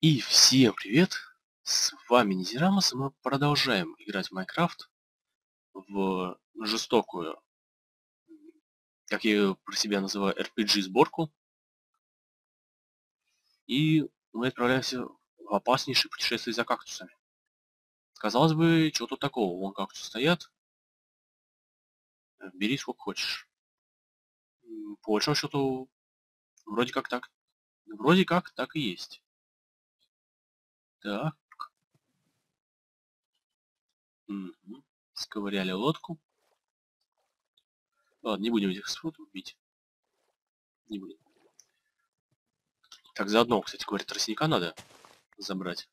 И всем привет! С вами Низирамос, и мы продолжаем играть в Майнкрафт, в жестокую, как я ее про себя называю, RPG сборку. И мы отправляемся в опаснейшее путешествие за кактусами. Казалось бы, чего тут такого? Вон кактусы стоят. Бери сколько хочешь. По большому счету, вроде как так. Вроде как так и есть. Так. Угу. Сковыряли лодку. Ладно, не будем этих спрутов бить. Не будем. Так, заодно, кстати, говорит, тростника надо забрать.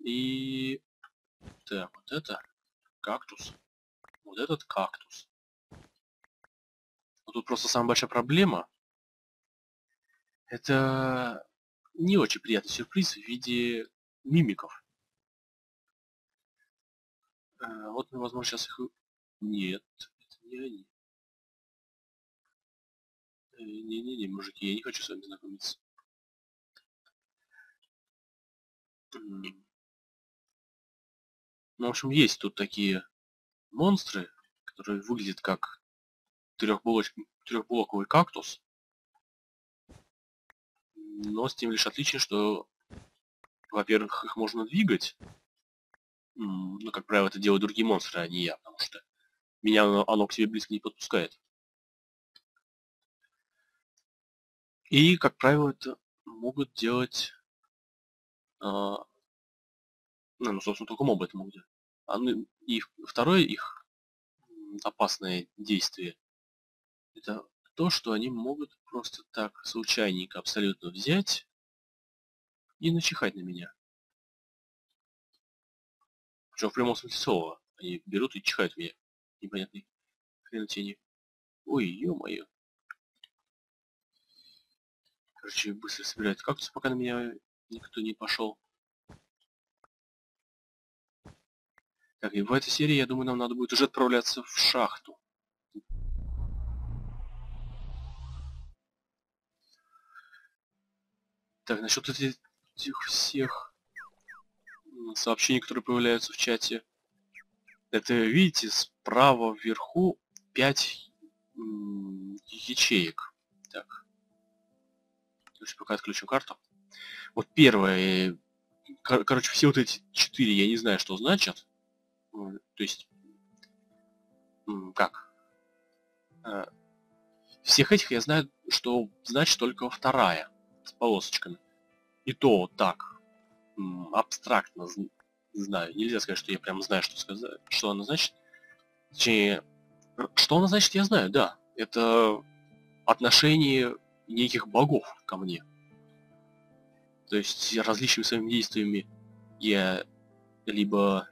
И... Так, вот это кактус. Вот этот кактус. Но тут просто самая большая проблема. Это не очень приятный сюрприз в виде мимиков. Вот мы, возможно, сейчас их... Нет, это не они. Не-не-не, мужики, я не хочу с вами знакомиться. Ну, в общем, есть тут такие монстры, которые выглядят как трехблоковый кактус. Но с тем лишь отличие, что, во-первых, их можно двигать. Ну, как правило, это делают другие монстры, а не я, потому что меня оно к себе близко не подпускает. И, как правило, это могут делать... ну, собственно, только мобы это могут делать. И второе их опасное действие – это то, что они могут просто так, случайненько, абсолютно взять и начихать на меня. Причем в прямом смысле слова. Они берут и чихают меня. Непонятный хренотени. Ой, ё-моё. Короче, быстро собирают кактус, пока на меня никто не пошел. Так, и в этой серии, я думаю, нам надо будет уже отправляться в шахту. Так, насчет этих всех сообщений, которые появляются в чате. Это, видите, справа вверху 5 ячеек. Так. Короче, пока отключу карту. Вот первое. Короче, все вот эти 4, я не знаю, что значат. То есть, как? Всех этих я знаю, что значит только вторая, с полосочками. И то так, абстрактно знаю. Нельзя сказать, что я прям знаю, что она значит. Точнее, что она значит, я знаю, да. Это отношение неких богов ко мне. То есть, различными своими действиями я либо...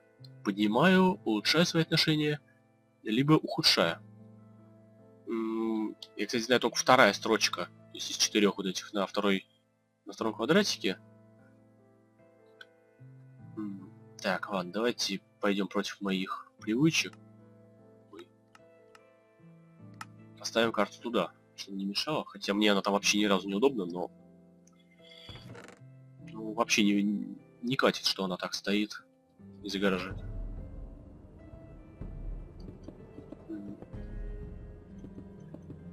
поднимаю, улучшаю свои отношения, либо ухудшаю. Я, кстати, знаю только вторая строчка, то есть из 4 вот этих на втором квадратике. Так, ладно, давайте пойдем против моих привычек. Поставим карту туда, чтобы не мешало. Хотя мне она там вообще ни разу неудобна, но... Ну, вообще не катит, что она так стоит и загораживает.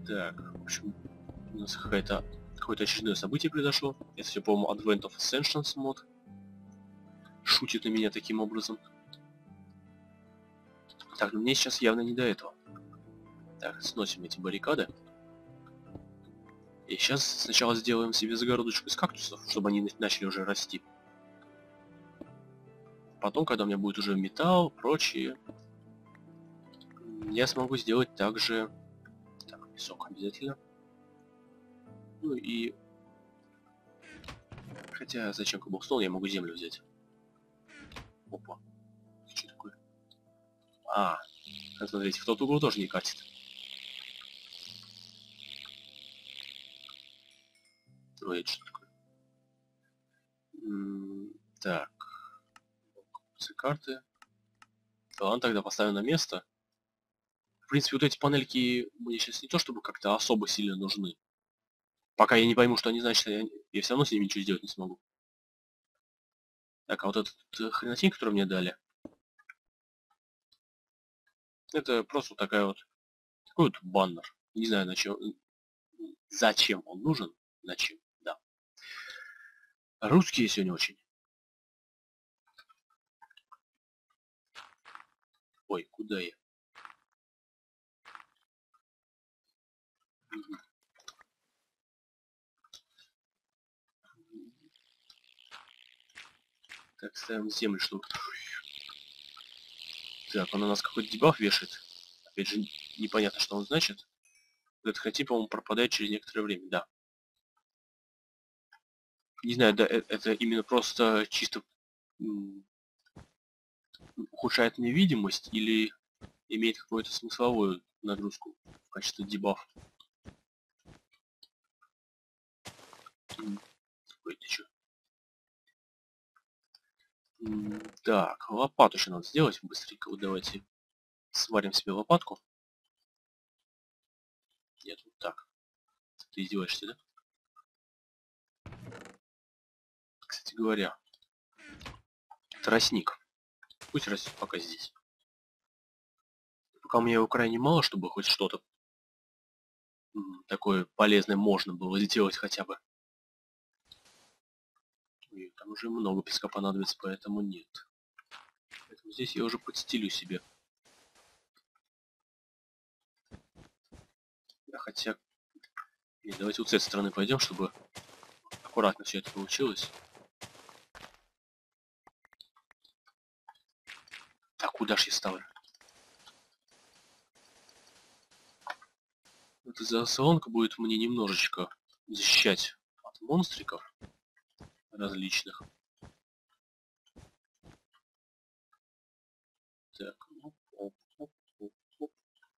Так, в общем, у нас какое-то очередное событие произошло. Это все, по-моему, Advent of Ascension мод. Шутит на меня таким образом. Так, ну мне сейчас явно не до этого. Так, сносим эти баррикады. И сейчас сначала сделаем себе загородочку из кактусов, чтобы они начали уже расти. Потом, когда у меня будет уже металл, прочие, я смогу сделать также... Так, песок обязательно. Ну и... Хотя, зачем каблукстол, я могу землю взять. Опа. Что такое? А, смотрите, в тот угол тоже не катит. Ой, это что такое? Так. Карты. Ладно, тогда поставим на место. В принципе, вот эти панельки мне сейчас не то чтобы как-то особо сильно нужны. Пока я не пойму, что они значат, я все равно с ними ничего сделать не смогу. Так, а вот этот хренотень, который мне дали, это просто такой вот баннер. Не знаю, зачем он нужен, зачем, да. Русские сегодня очень. Ой, куда я? Так, ставим землю, чтобы... Так, он у нас какой-то дебаф вешает. Опять же, непонятно, что он значит. Этот хренотень, по-моему, пропадает через некоторое время, да. Не знаю, да, это именно просто чисто ухудшает мне видимость или имеет какую-то смысловую нагрузку в качестве дебафа. Ой, ты чё? Так, лопату еще надо сделать быстренько. Вот давайте сварим себе лопатку. Нет, вот так. Ты издеваешься, да? Кстати говоря, тростник. Пусть растет пока здесь. Пока мне его крайне мало, чтобы хоть что-то такое полезное можно было сделать хотя бы. И там уже много песка понадобится, поэтому нет. Поэтому здесь я уже подстелю себе. А хотя... Нет, давайте вот с этой стороны пойдем, чтобы аккуратно все это получилось. А куда ж я ставлю? Эта заслонка будет мне немножечко защищать от монстриков различных. Так,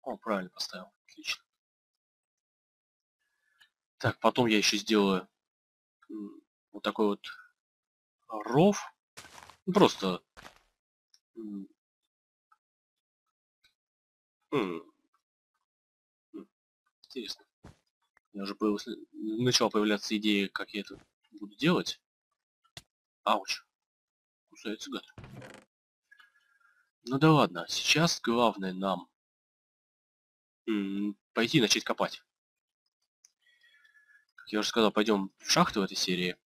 О, правильно поставил. Отлично. Так, потом я еще сделаю вот такой вот ров. Просто интересно. У меня уже начала появляться идея, как я это буду делать. Ауч. Кусается гад. Ну да ладно. Сейчас главное нам пойти начать копать. Как я уже сказал, пойдем в шахту в этой серии.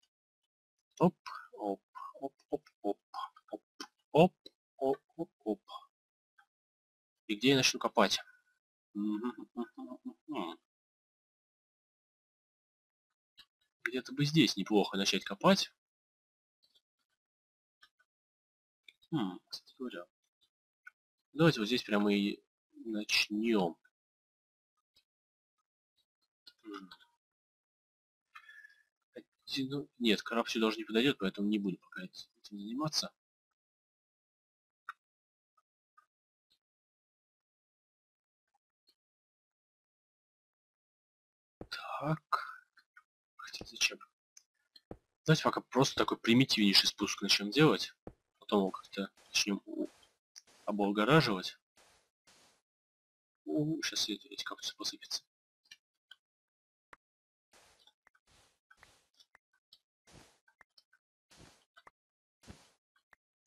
Оп, оп, оп, оп, оп, оп, оп, оп, оп, оп. И где я начну копать? Где-то бы здесь неплохо начать копать. Кстати говоря, давайте вот здесь прямо и начнем. Нет, корабль сюда даже не подойдет, поэтому не буду пока этим заниматься. Так, хотя зачем? Давайте пока просто такой примитивнейший спуск начнем делать. Потом его как-то начнем облагораживать. Сейчас эти кактусы посыпятся.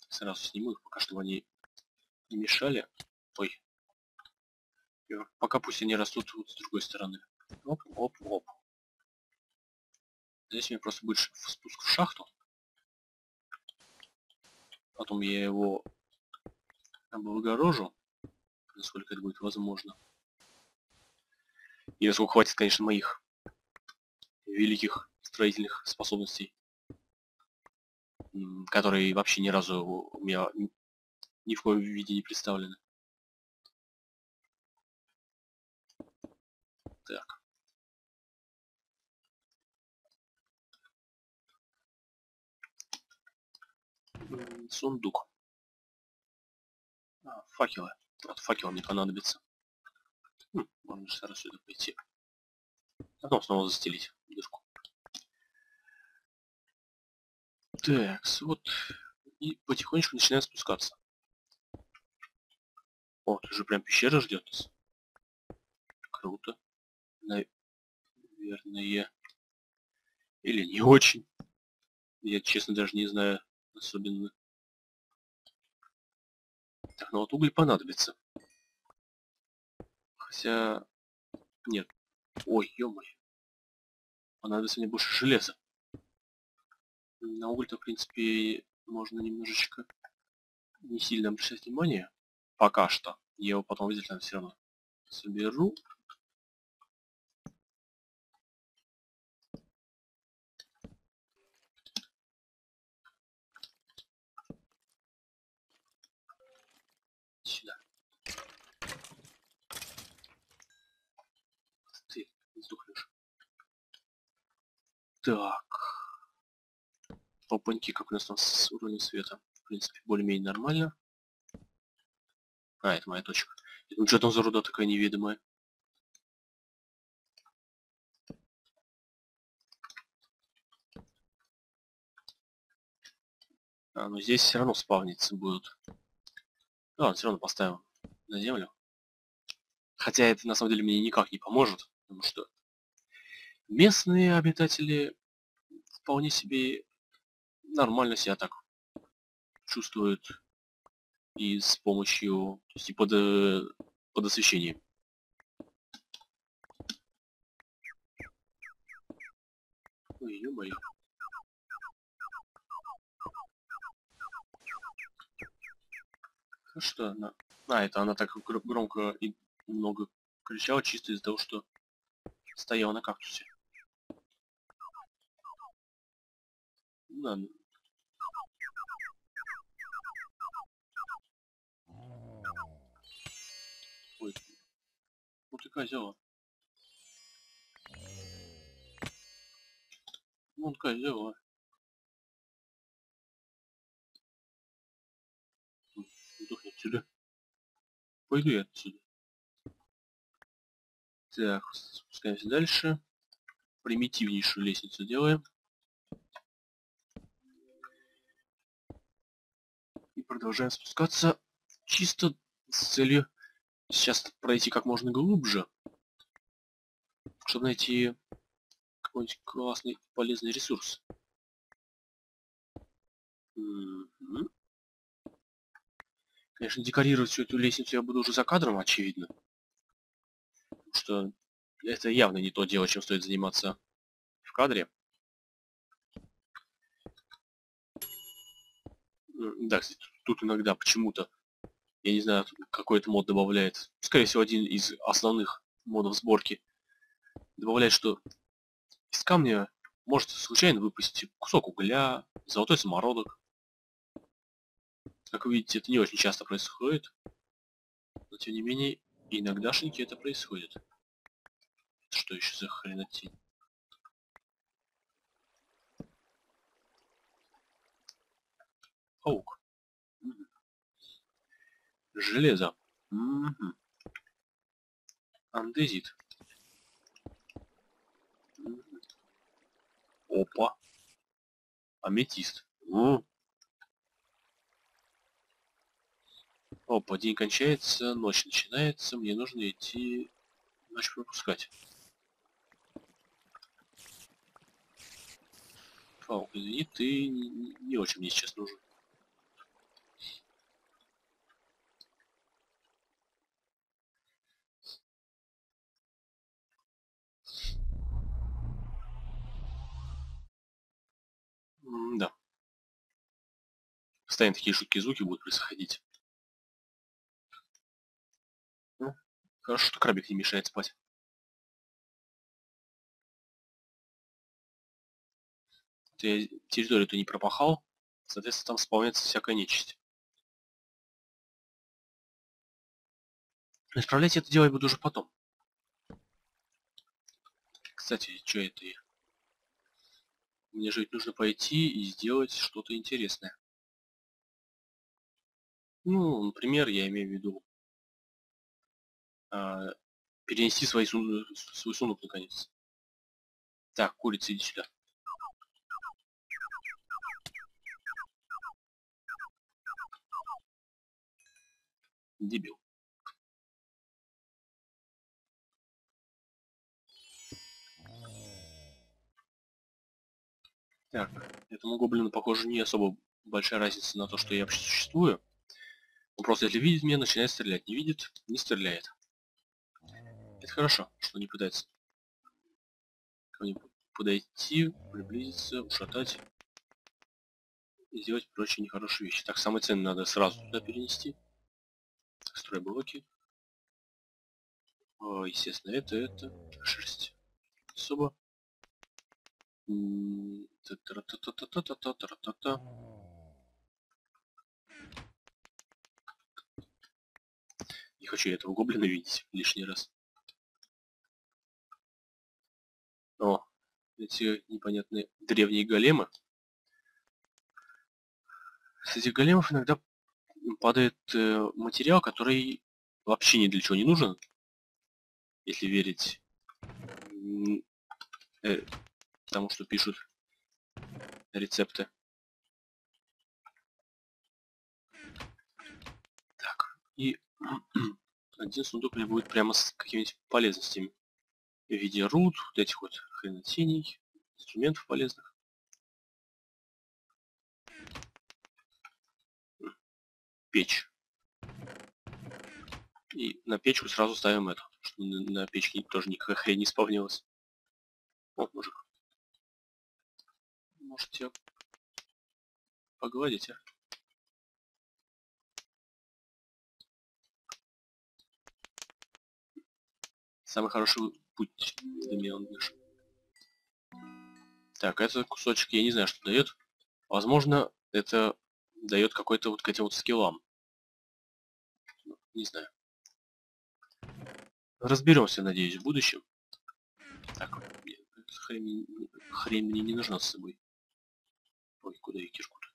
Сразу сниму их, пока чтобы они не мешали. Ой. Пока пусть они растут вот с другой стороны. Оп, оп, оп. Здесь у меня просто будет спуск в шахту. Потом я его облагорожу, насколько это будет возможно. И насколько хватит, конечно, моих великих строительных способностей, которые вообще ни разу у меня ни в коем виде не представлены. Так. Сундук. Факелы. От факела мне понадобится. Можно сразу сюда пойти. Потом снова застелить дырку. Так, вот. И потихонечку начинаю спускаться. О, тут же прям пещера ждет нас. Круто. Наверное. Или не очень. Я, честно, даже не знаю особенно. Так, ну вот уголь понадобится. Хотя... Нет. Ой, ё-моё. Понадобится мне больше железа. На уголь-то, в принципе, можно немножечко не сильно обращать внимание. Пока что. Я его потом обязательно все равно соберу. Сюда. Ты сдохнешь. Так. Опаньки, как у нас там с уровнем света. В принципе, более-менее нормально. А, это моя точка. Ну что там за руда такая невидимая? А, ну здесь все равно спавниться будут. Да, он все равно поставим на землю. Хотя это на самом деле мне никак не поможет, потому что местные обитатели вполне себе нормально себя так чувствуют. И с помощью, то есть и под освещением. Ой, ё-моё. Ну что она? А, это она так громко и много кричала, чисто из-за того, что стояла на кактусе. Ладно. Вот ты козёл. Вон козёл. Сдохни отсюда. Пойду я отсюда. Так, спускаемся дальше. Примитивнейшую лестницу делаем. И продолжаем спускаться чисто с целью сейчас пройти как можно глубже, чтобы найти какой-нибудь классный полезный ресурс. Конечно, декорировать всю эту лестницу я буду уже за кадром, очевидно. Потому что это явно не то дело, чем стоит заниматься в кадре. Да, кстати, тут иногда почему-то... Я не знаю, какой это мод добавляет. Скорее всего, один из основных модов сборки. Добавляет, что из камня может случайно выпасть кусок угля, золотой самородок. Как вы видите, это не очень часто происходит. Но, тем не менее, иногдашеньки это происходит. Это что еще за хренотень? Паук. Железо. Андезит. Опа. Аметист. Опа, день кончается, ночь начинается, мне нужно идти ночь пропускать. Паук, извини, ты не очень мне сейчас нужен. Да. Постоянно такие жуткие звуки будут происходить. Ну, хорошо, что крабик не мешает спать. Я территорию-то не пропахал. Соответственно, там спавнится всякая нечисть. Исправлять это дело я буду уже потом. Кстати, что это я? Мне же ведь нужно пойти и сделать что-то интересное. Ну, например, я имею в виду перенести свой сундук наконец. Так, курица, иди сюда. Дебил. Так, этому гоблину, похоже, не особо большая разница на то, что я вообще существую. Он просто, если видит меня, начинает стрелять. Не видит, не стреляет. Это хорошо, что не пытается ко мне подойти, приблизиться, ушатать и сделать прочие нехорошие вещи. Так, самые ценные надо сразу туда перенести. Стройблоки. Естественно, это. Шерсть. Особо. Не хочу я этого гоблина видеть лишний раз. О, эти непонятные древние големы. С этих големов иногда падает материал, который вообще ни для чего не нужен. Если верить тому, что пишут рецепты. Так, и один сундук мне будет прямо с какими-нибудь полезностями. В виде руд, вот этих вот хренотеней, инструментов полезных. Печь. И на печку сразу ставим эту, чтобы на печке тоже никакая хрень не спавнилась. Вот, мужик. Можете погладить, а? Самый хороший путь для меня он дышит. Так, этот кусочек я не знаю, что дает. Возможно, это дает какой-то вот к этим вот скиллам. Не знаю. Разберемся, надеюсь, в будущем. Так, хрень мне не нужна с собой. Ой, куда я кишку-то?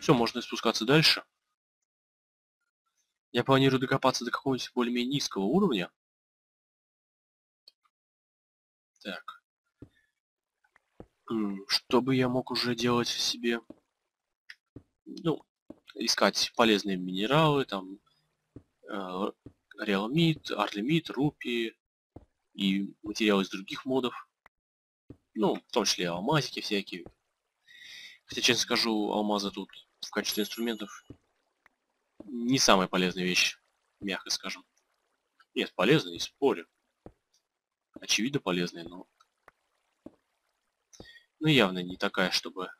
Все, можно спускаться дальше. Я планирую докопаться до какого-нибудь более-менее низкого уровня. Так. Чтобы я мог уже делать себе... Ну, искать полезные минералы, там... Реалмит, Арлимит, Рупи и материалы из других модов. Ну, в том числе алмазики всякие. Хотя, честно скажу, алмазы тут в качестве инструментов не самая полезная вещь, мягко скажем. Нет, полезные, не спорю. Очевидно полезные, но... Ну, явно не такая, чтобы...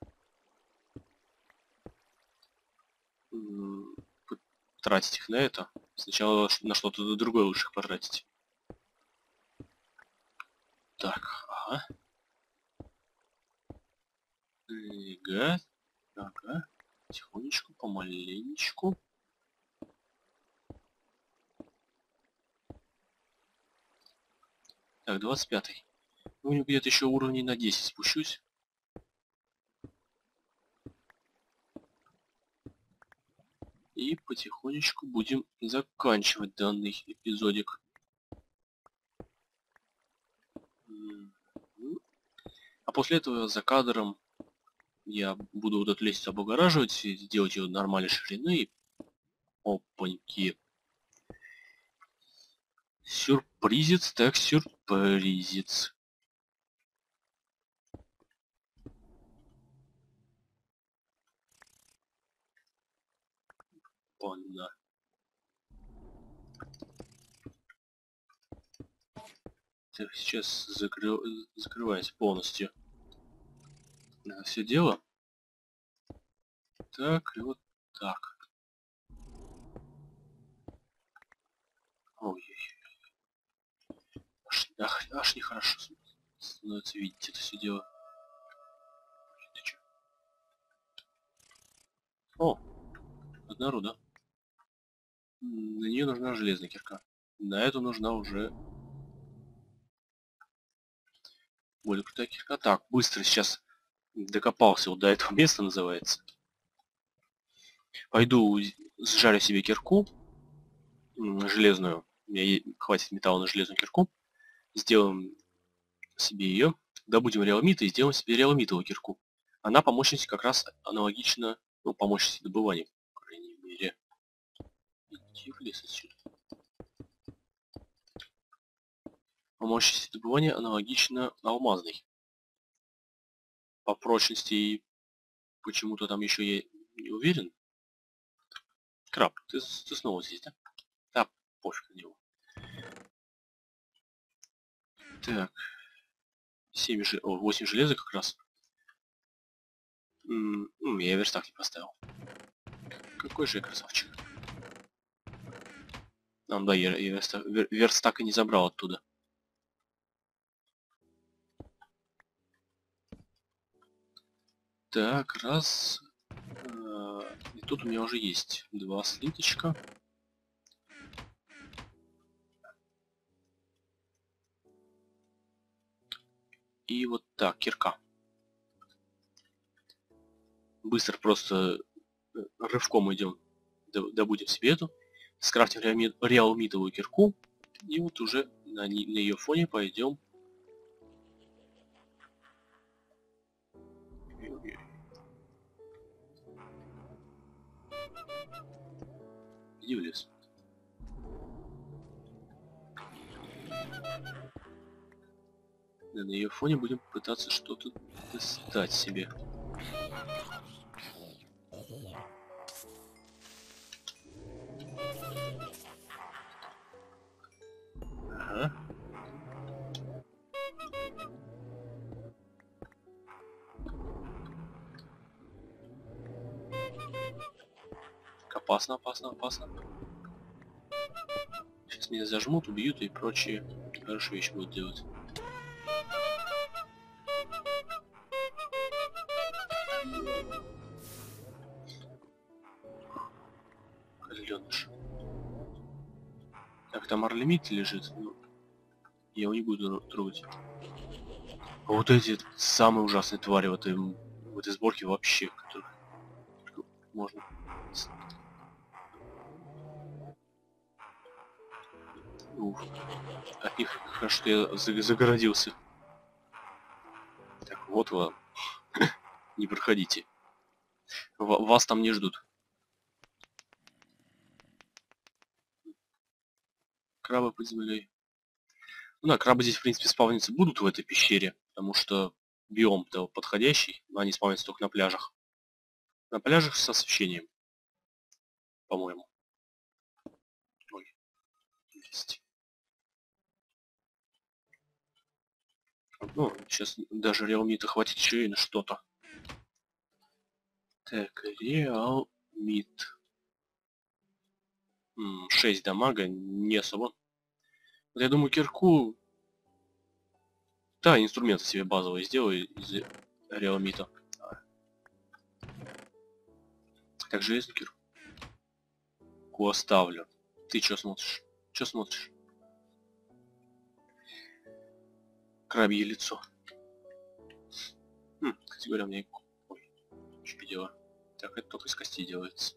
Тратить их на это. Сначала на что-то другое лучше их потратить. Так, ага. Ага. Ага. Тихонечку, помаленечку. Так, 25-й. Ну, где-то еще уровней на 10 спущусь. И потихонечку будем заканчивать данный эпизодик. А после этого за кадром я буду вот эту лестницу облагораживать, сделать ее нормальной ширины. Опаньки. Сюрпризец, так сюрпризец. Да. Так, сейчас закрываюсь полностью на все дело. Так, и вот так. Ой-ой-ой. Аж нехорошо становится видеть это все дело. О, одна руда. На нее нужна железная кирка. На эту нужна уже более крутая кирка. Так, быстро сейчас докопался вот до этого места, называется. Пойду сжарю себе кирку железную. У меня хватит металла на железную кирку. Сделаем себе ее. Добудем реалмита и сделаем себе реалмитовую кирку. Она по мощности как раз аналогична, ну, по мощности добывания, по крайней мере. В лес отсюда. По мощности добывания аналогично алмазной. по прочности почему-то там еще я не уверен. Краб, ты снова здесь, да? Да, пофиг на него. Так. 8 железа как раз. Я верстак не поставил. Какой же я красавчик. Да, я верстак и не забрал оттуда. Так, раз. И тут у меня уже есть 2 слиточка. И вот так, кирка. Быстро просто рывком идем, добудем себе эту. Скрафтим реалмитовую кирку. И вот уже на ее фоне пойдем. Иди в лес. Да, на ее фоне будем пытаться что-то достать себе. Ага. Опасно, опасно, опасно. Сейчас меня зажмут, убьют и прочие хорошие вещи будут делать. Козленыш. Так, там орлемит лежит. Я его не буду трогать. А вот эти самые ужасные твари в этой сборке вообще, которых можно... Ух, от них хорошо, что я загородился. Так, вот вам. Не проходите. Вас там не ждут. Крабы под землей. Ну да, крабы здесь, в принципе, спавниться будут в этой пещере, потому что биом-то подходящий, но они спавнятся только на пляжах. На пляжах с освещением. По-моему. Ой. Есть. Ну, сейчас даже реалмита хватит еще и на что-то. Так, реалмит. 6 дамага, не особо. Вот я думаю, кирку... Да, инструмент себе базовый сделаю из реалмита. Так, железную кирку. Ку оставлю. Ты чё смотришь? Чё смотришь? Крабье лицо. Кстати говоря, у меня... Ой, чё дело. Так, это только из кости делается.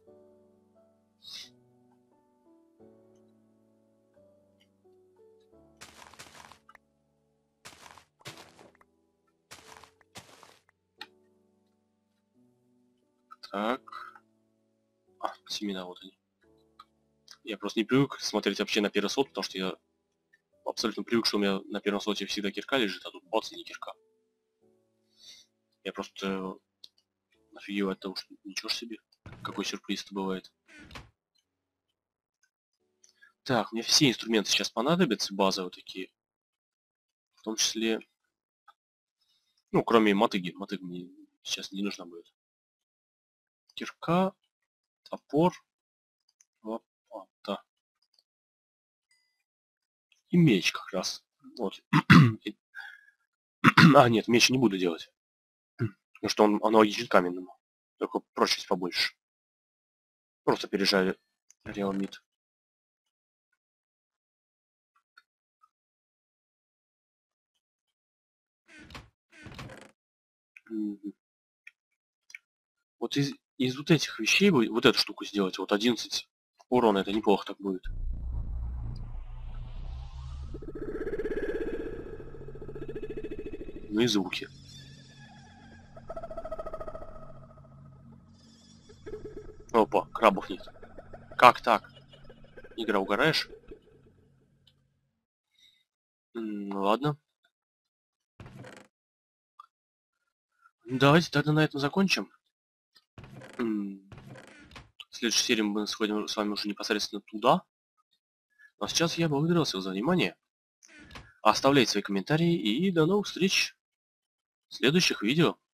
Так. А, семена, вот они. Я просто не привык смотреть вообще на первый слот, потому что я... Абсолютно привык, что у меня на первом слоте всегда кирка лежит, а тут бац, и не кирка. Я просто офигеваю от того, что ничего ж себе, какой сюрприз-то бывает. Так, мне все инструменты сейчас понадобятся, базовые такие. В том числе, ну, кроме мотыги. Мотыга мне сейчас не нужна будет. Кирка, топор, лопата. И меч как раз. Вот. Нет, меч не буду делать. Потому что он аналогичен каменному. Только прочность побольше. Просто пережали реалмит. Вот из вот этих вещей вот эту штуку сделать. Вот 11 урона, это неплохо так будет. Ну и звуки. Опа, крабов нет. Как так? Игра, угораешь? Ладно. Давайте тогда на этом закончим. В следующей серии мы сходим с вами уже непосредственно туда. А сейчас я благодарю вас за внимание. Оставляйте свои комментарии и до новых встреч в следующих видео.